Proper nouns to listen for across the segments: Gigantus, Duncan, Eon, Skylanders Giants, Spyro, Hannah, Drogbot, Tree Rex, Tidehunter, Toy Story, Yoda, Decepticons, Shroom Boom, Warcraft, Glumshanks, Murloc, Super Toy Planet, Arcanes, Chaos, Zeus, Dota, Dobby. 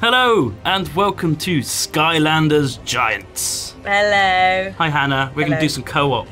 Hello, and welcome to Skylanders Giants. Hello. Hi, Hannah. We're going to do some co-op.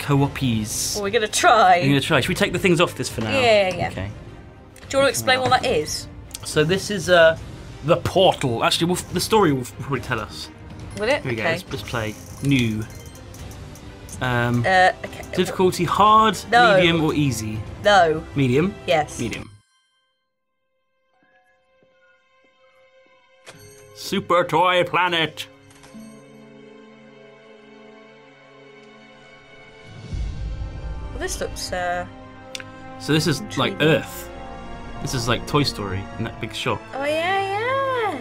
Co-opies. Well, we're going to try. We're going to try. Should we take the things off this for now? Yeah, yeah, yeah. Okay. Do you want to explain what that is? So this is the portal. Actually, the story will probably tell us. Will it? Here we go. Let's play. New. Okay. Difficulty hard, medium, or easy? No. Medium? Yes. Medium. Super Toy Planet. Well, this looks. So this is like Earth. This is like Toy Story in that big shop. Oh yeah, yeah.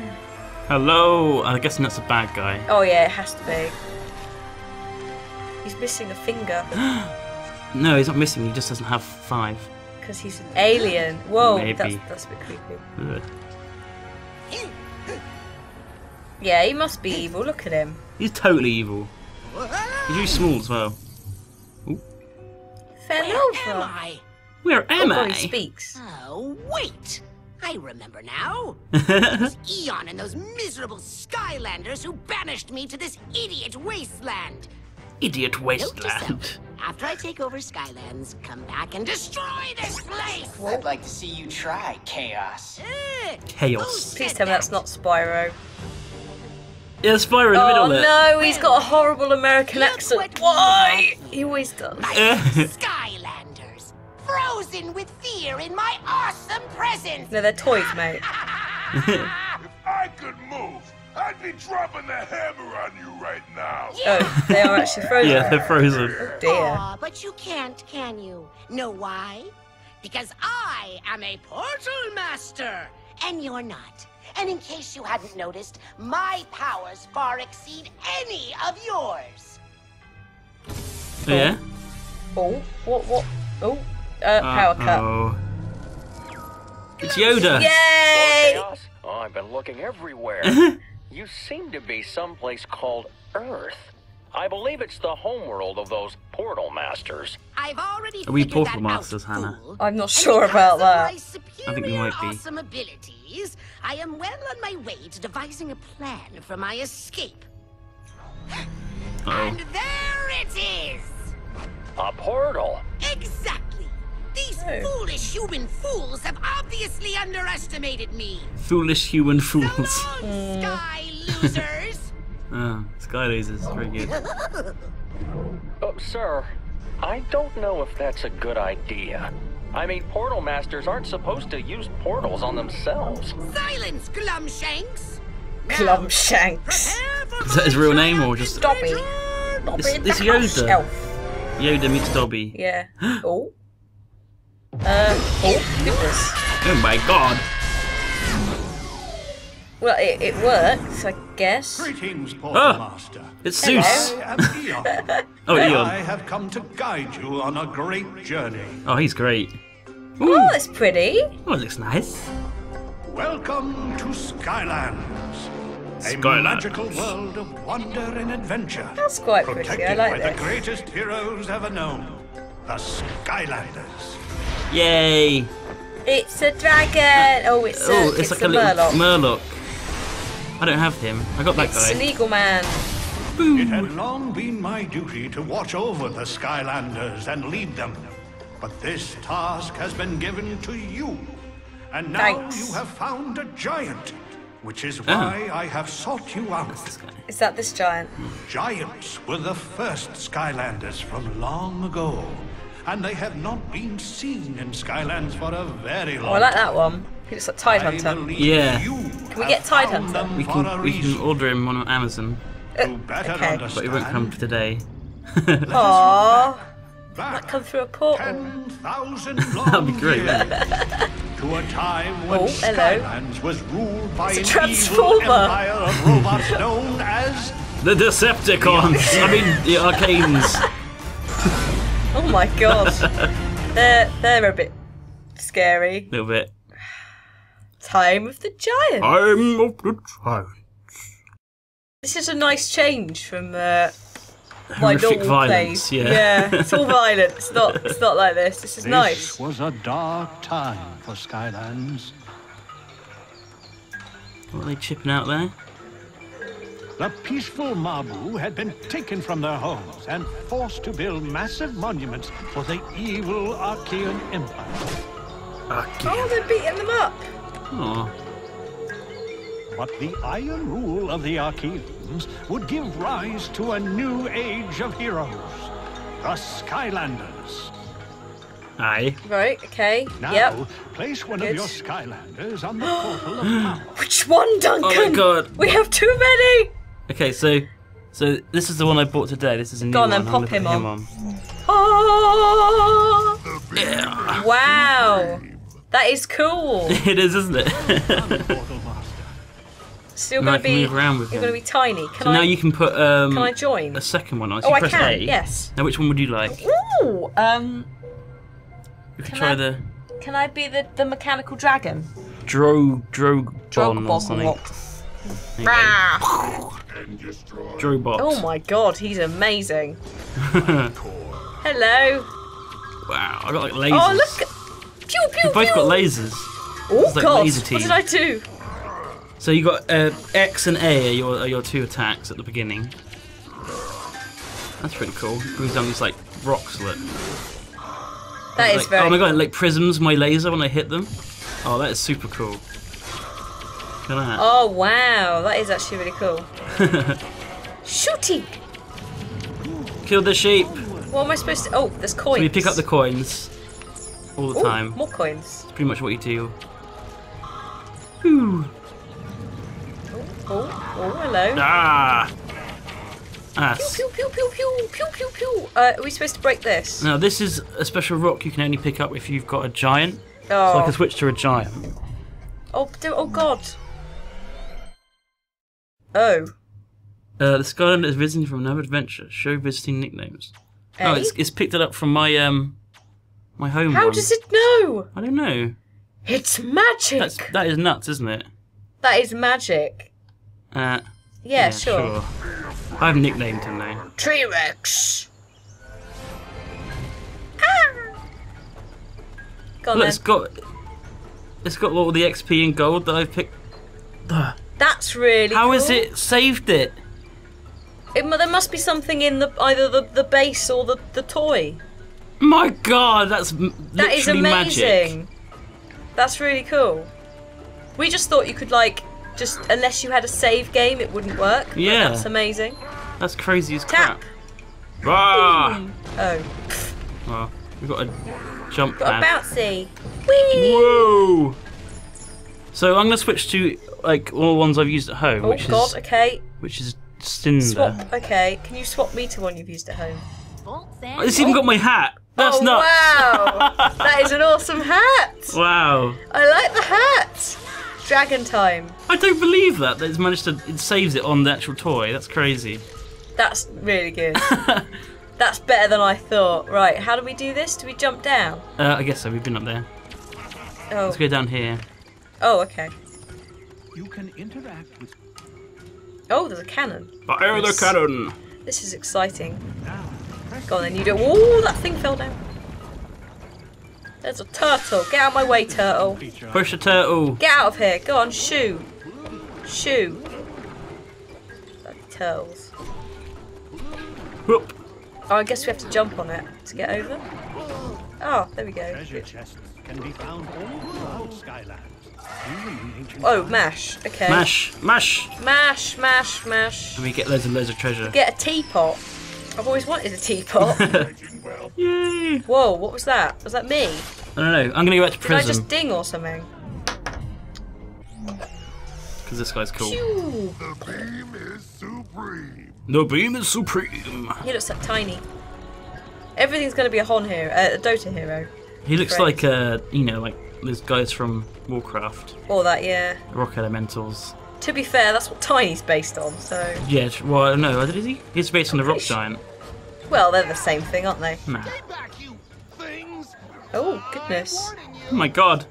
Hello. I'm guessing that's a bad guy. Oh yeah, it has to be. He's missing a finger. No, he's not missing. He just doesn't have five. Because he's an alien. Whoa, that's a bit creepy. Good. Yeah, he must be evil. Look at him. He's totally evil. He's really small as well. Ooh. Fell over. Am I? Where am I? He speaks. Oh, wait. I remember now. It was Eon and those miserable Skylanders who banished me to this idiot wasteland. Idiot wasteland. After I take over Skylands, come back and destroy this place! Well, I'd like to see you try, Chaos. Chaos. Please tell me that's not Spyro. Yeah, Spyro in the middle there. Oh no, he's got a horrible American accent. Why? He always does. My Skylanders, frozen with fear in my awesome presence. No, they're toys, mate. If I could move, I'd be dropping the hammer on you right now. Oh, they are actually frozen. Yeah, they're frozen. Oh dear. Aw, but you can't, can you? Know why? Because I am a portal master, and you're not. And in case you hadn't noticed, my powers far exceed any of yours. Yeah. Oh, what? Oh, power cut. Oh. It's Yoda. Yay! Oh, I've been looking everywhere. You seem to be someplace called Earth. I believe it's the homeworld of those portal masters. I've already. Are we portal masters, Hannah? I'm not sure about that. I think we might be. Awesome abilities, I am well on my way to devising a plan for my escape. And there it is. A portal. Exactly. These foolish human fools have obviously underestimated me. Foolish human fools. So long, sky losers. Oh, Skylays is very good. Oh, sir, I don't know if that's a good idea. I mean, portal masters aren't supposed to use portals on themselves. Silence, Glumshanks! Glumshanks. Is that his real name or just Dobby? It's Yoda. Yoda meets Dobby. Yeah. Oh. Oh, goodness. Oh my God. Well, it works, I guess. Greetings, Portal Master. It's Zeus. Eon. Oh, Eon. I have come to guide you on a great journey. Oh, he's great. Ooh. Oh, it's pretty. Oh, it looks nice. Welcome to Skylands. A magical world of wonder and adventure. That's quite pretty. I like that. Protected by the greatest heroes ever known, the Skylanders. Yay! It's a dragon. Oh, it's like a little Murloc. I don't have him. I got that guy. It's an eagle man. Boom. It had long been my duty to watch over the Skylanders and lead them, but this task has been given to you, and now you have found a giant, which is why I have sought you out. Is that this giant? Giants were the first Skylanders from long ago, and they have not been seen in Skylands for a very long time. Oh, I like that one. He looks like Tidehunter. Yeah. Can we get Tidehunter? We can order him on Amazon. Okay. But he won't come today. Aww. Might come through a portal. That'd be great. To a time when Skylands was ruled by an evil empire of robots known as the Decepticons. I mean the Arcanes. Oh my God. They're a bit scary. A little bit. Time of the Giants. Time of the Giants. This is a nice change from my normal violence, play. Yeah, it's all violent. It's not like this. This is nice. This was a dark time for Skylands. What are they chipping out there? The peaceful Mabu had been taken from their homes and forced to build massive monuments for the evil Arkeyan Empire. Arkeyan. Oh, they're beating them up! Oh. But the iron rule of the Arkeans would give rise to a new age of heroes, the Skylanders. Aye. Right, okay. Now, yep. Place one of your Skylanders on the portal of power. Which one, Duncan? Oh my god. We have too many! Okay, so this is the one I bought today. This is a new one. Go on then, pop him on. Oh! Yeah. Wow. That is cool. It is, isn't it? Still gonna be, you're gonna be tiny. Can so I, now you can put can I join? A second one. So oh, press I can. A. Yes. Now, which one would you like? Ooh. You can try the. Can I be the mechanical dragon? Drogbot. Drogbot. Oh my god, he's amazing. Hello. Wow, I got like lasers. Oh look! Pew pew. We've both got lasers. Oh god! Like laser team. What did I do? So you got X and A are your two attacks at the beginning. That's pretty cool. Brings down these like rocks. Look. That is like, very. Oh my god! Like prisms, my laser when I hit them. Oh, that is super cool. Look at that. Oh wow, that is actually really cool. Shooty. Killed the sheep. What am I supposed to? Oh, there's coins. So you pick up the coins all the time. More coins. It's pretty much what you do. Whew. Oh, hello. Ah. Pew, pew, pew, pew, pew, pew, pew. Are we supposed to break this? No, this is a special rock you can only pick up if you've got a giant. Oh. So I can switch to a giant. Oh god. Oh. The Skylander is visiting from Nova Adventure. Show visiting nicknames. Eh? Oh, it's picked it up from my my home. How does it know? I don't know. It's magic. That is nuts, isn't it? That is magic. Yeah, sure. I've nicknamed him now. Tree Rex. Ah. Go on. Look, it's got all the XP and gold that I've picked. That's really. How has it saved it? There must be something in either the base or the toy. My God, that is amazing. Magic. That's really cool. We just thought you could like. Just unless you had a save game, it wouldn't work. Yeah, that's amazing. That's crazy as crap. Tap. Ah. Oh. Well, we've got a jump. Got a bouncy. Whee! Whoa! So I'm gonna switch to like all the ones I've used at home. Oh which god! Is, okay. Which is Cinder. Swap. Okay. Can you swap me to one you've used at home? It's even got my hat. That's nuts. Wow! That is an awesome hat. Wow. I like the hat. Dragon time. I don't believe that it's managed to. It saves it on the actual toy. That's crazy. That's really good. That's better than I thought. Right, how do we do this? Do we jump down? I guess so. We've been up there. Oh. Let's go down here. Oh, okay. You can interact with. Oh, there's a cannon. Fire the cannon. This is exciting. Go on then. You do. Oh, that thing fell down. There's a turtle. Get out of my way, turtle. Push the turtle. Get out of here. Go on, shoo. Shoo. Bloody turtles. Whoop. Oh, I guess we have to jump on it to get over. Oh, there we go. Treasure chests can be found all throughout Skyland. Oh, mash. Okay. Mash. Mash. Mash, mash, mash. And we get loads of treasure. Get a teapot. I've always wanted a teapot. Yay! Whoa, what was that? Was that me? I don't know. I'm going to go back to prison. Did I just ding or something? Because this guy's cool. Pew. The beam is supreme. The beam is supreme. He looks like tiny. Everything's going to be a Hon hero, a Dota hero. He looks like, you know, like those guys from Warcraft. All that, yeah. Rock Elementals. To be fair, that's what Tiny's based on, so... Yeah, well, no, is he? He's based on the Rock Giant. Well, they're the same thing, aren't they? Nah. Oh, goodness. Oh, my God.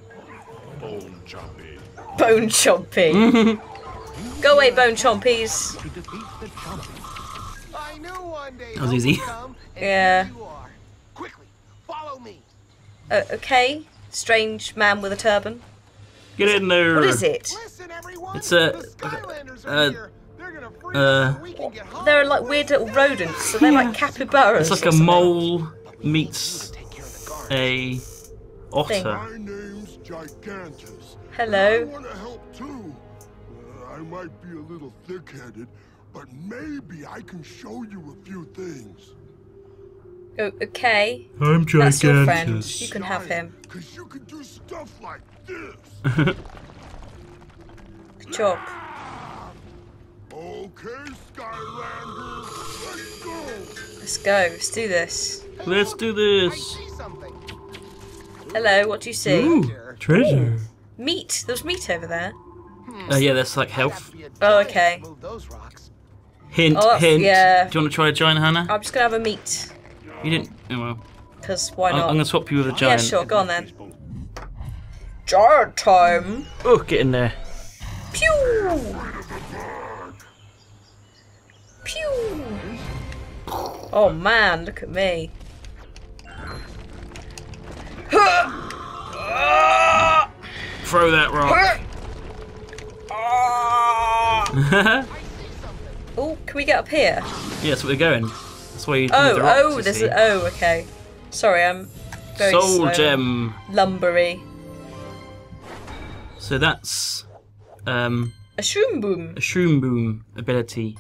Bone Chompy. Bone Chompy. Go away, Bone Chompies. That was easy. Yeah. Okay. Strange man with a turban. Get in there. What is it? everyone. It's they're like weird little rodents, so they're like capybaras. It's like a mole meets a otter. My name's Gigantus. Hello. I want to help too. I might be a little thick-headed, but maybe I can show you a few things. Oh, okay. I'm Gigantus. That's your friend. You can have him. Cause you can do stuff like this. Chop. Okay, Skylanders, let's go. Let's go. Let's do this. Let's do this. Hello. What do you see? Ooh, treasure. Ooh. Meat. There's meat over there. Oh yeah, that's like health. Oh okay. Hint, oh, hint. Yeah. Do you want to try a giant, Hannah? I'm just gonna have a meat. You didn't. Oh, well. Because why not? I'm gonna swap you with a giant. Yeah, sure. Go on then. Giant time. Oh, get in there. Pew! Pew! Oh man, look at me. Throw that rock. Oh, can we get up here? Yeah, that's where we're going. That's where you do the rock. Oh, there's a, oh, okay. Sorry, I'm very soul gem. Lumbery. So that's a Shroom Boom. A Shroom Boom ability,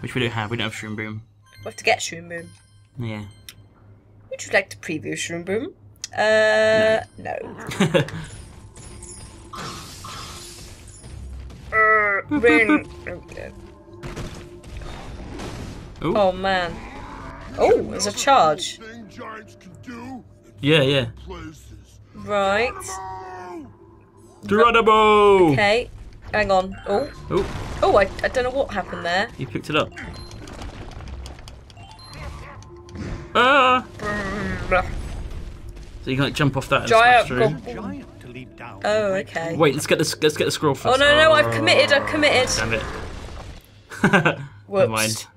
which we don't have. We don't have Shroom Boom. We have to get Shroom Boom. Yeah. Would you like to preview Shroom Boom? No. Ring. Oh man. Oh, there's a charge. Yeah, yeah. Right. Geronimo! Okay. Hang on. Oh. Oh, oh I don't know what happened there. You picked it up. Ah! So you can like jump off that and smash through. Oh, okay. Wait, let's get the scroll first. Oh no, I've committed. Damn it. Whoops. Never mind.